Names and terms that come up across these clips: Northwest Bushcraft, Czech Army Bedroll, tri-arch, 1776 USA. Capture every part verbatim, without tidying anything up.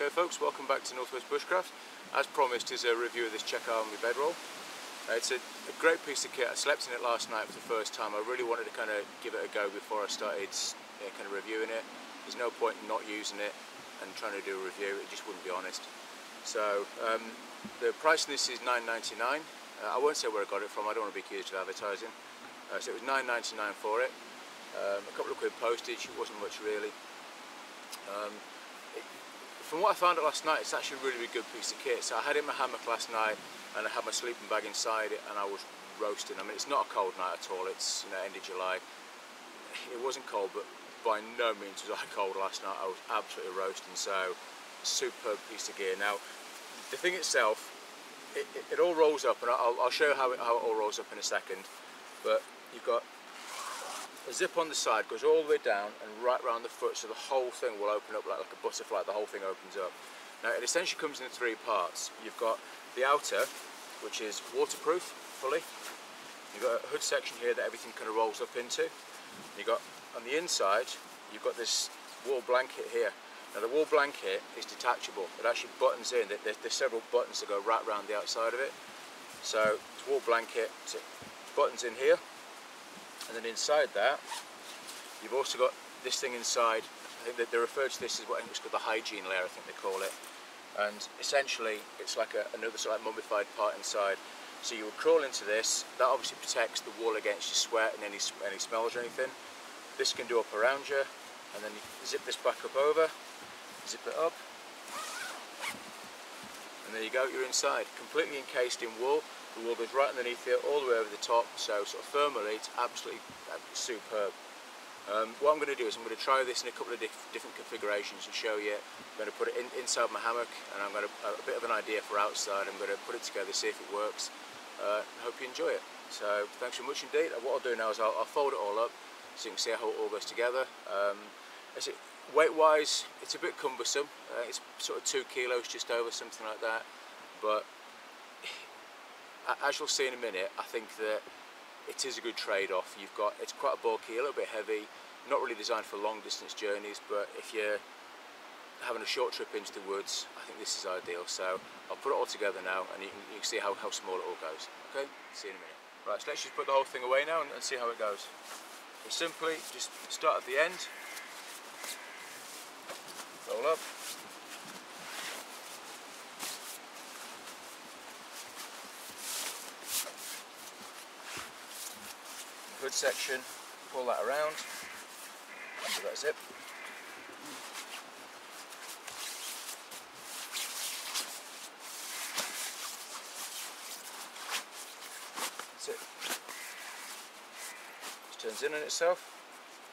Okay folks, welcome back to Northwest Bushcraft. As promised is a review of this Czech Army Bedroll. Uh, it's a, a great piece of kit. I slept in it last night for the first time. I really wanted to kind of give it a go before I started uh, kind of reviewing it. There's no point in not using it and trying to do a review, it just wouldn't be honest. So um, the price of this is nine ninety-nine. Uh, I won't say where I got it from, I don't want to be accused of advertising. Uh, so it was nine ninety-nine for it. Um, a couple of quid postage, it wasn't much really. Um, it, From what I found out last night, it's actually a really, really good piece of kit. So I had it in my hammock last night, and I had my sleeping bag inside it, and I was roasting. I mean, it's not a cold night at all. It's, you know, end of July. It wasn't cold, but by no means was I cold last night. I was absolutely roasting. So, superb piece of gear. Now, the thing itself, it, it, it all rolls up, and I'll, I'll show you how it, how it all rolls up in a second. But you've got a zip on the side, goes all the way down and right round the foot, so the whole thing will open up like, like a butterfly, the whole thing opens up. Now it essentially comes in three parts. You've got the outer, which is waterproof fully. You've got a hood section here that everything kind of rolls up into. You've got on the inside, you've got this wool blanket here. Now the wool blanket is detachable, it actually buttons in. There's, there's several buttons that go right round the outside of it. So it's wool blanket, so buttons in here. And then inside that, you've also got this thing inside. I think that they refer to this as what I think it's called the hygiene layer, I think they call it. And essentially, it's like a, another sort of like mummified part inside. So you would crawl into this. That obviously protects the wool against your sweat and any any smells or anything. This can do up around you, and then you zip this back up over, zip it up, and there you go. You're inside, completely encased in wool. The wool goes right underneath it, all the way over the top, so sort of thermally it's absolutely, absolutely superb. Um, what I'm going to do is I'm going to try this in a couple of diff different configurations and show you. I'm going to put it in, inside my hammock, and I'm going to a bit of an idea for outside. I'm going to put it together, see if it works. Uh, hope you enjoy it. So thanks very much indeed. What I'll do now is I'll, I'll fold it all up so you can see how it all goes together. Um, it, weight-wise, it's a bit cumbersome. Uh, it's sort of two kilos just over, something like that, but as you'll see in a minute, I think that it is a good trade-off. You've got, it's quite bulky, a little bit heavy, not really designed for long distance journeys, but if you're having a short trip into the woods, I think this is ideal. So I'll put it all together now, and you can, you can see how, how small it all goes. Okay, see you in a minute. Right, so let's just put the whole thing away now and, and see how it goes. You simply just start at the end, roll up. Hood section, pull that around, give that zip. That's it. It turns in on itself.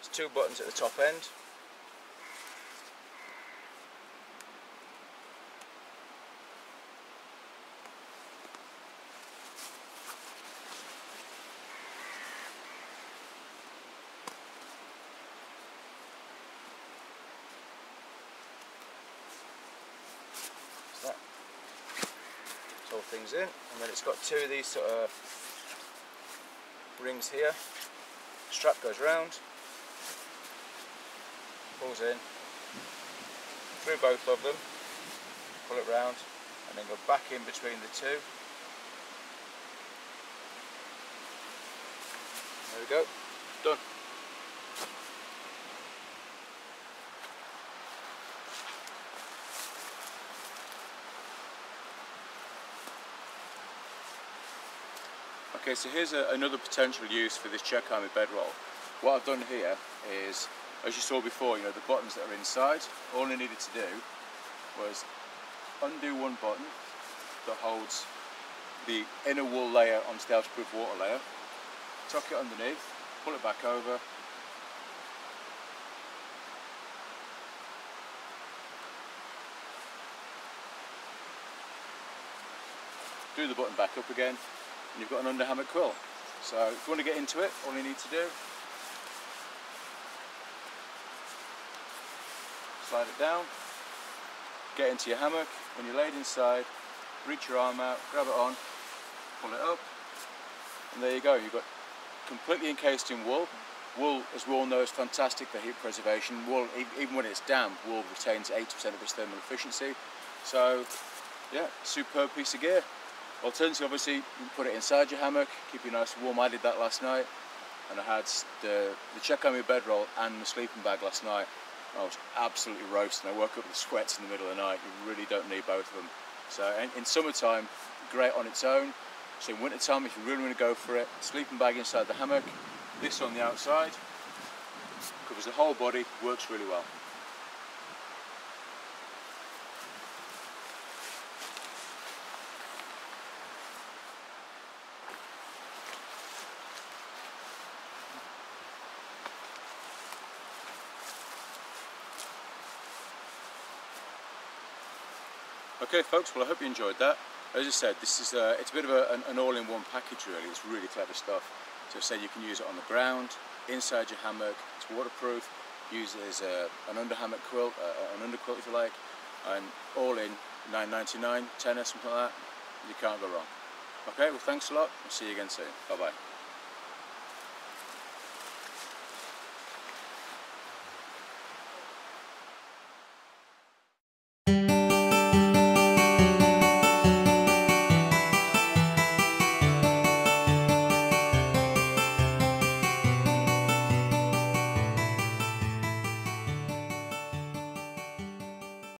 There's two buttons at the top end. Whole things in, and then it's got two of these sort of rings here. Strap goes round, pulls in through both of them, pull it round, and then go back in between the two. There we go, done. Okay, so here's a, another potential use for this Czech Army Bedroll. What I've done here is, as you saw before, you know, the buttons that are inside, all I needed to do was undo one button that holds the inner wool layer onto the outerproof water layer, tuck it underneath, pull it back over, do the button back up again, and you've got an under hammock quill. So if you want to get into it, all you need to do, slide it down, get into your hammock. When you're laid inside, reach your arm out, grab it on, pull it up, and there you go. You've got completely encased in wool, Wool, as we all know, is fantastic for heat preservation. Wool, even when it's damp, wool retains eighty percent of its thermal efficiency. So, yeah, superb piece of gear. Alternatively, obviously, you can put it inside your hammock, keep you nice and warm. I did that last night, and I had the, the Czech Army Bedroll and the sleeping bag last night. I was absolutely roasting. I woke up with sweats in the middle of the night. You really don't need both of them. So, in, in summertime, great on its own. So in wintertime, if you really want to go for it, sleeping bag inside the hammock, this on the outside, covers the whole body, works really well. Okay folks, well I hope you enjoyed that. As I said, this is a, it's a bit of a, an, an all-in-one package really. It's really clever stuff. So say you can use it on the ground, inside your hammock, it's waterproof, use it as a, an under-hammock quilt, uh, an underquilt if you like, and all in nine ninety-nine, ten or something like that, you can't go wrong. Okay, well thanks a lot, I'll see you again soon, bye bye.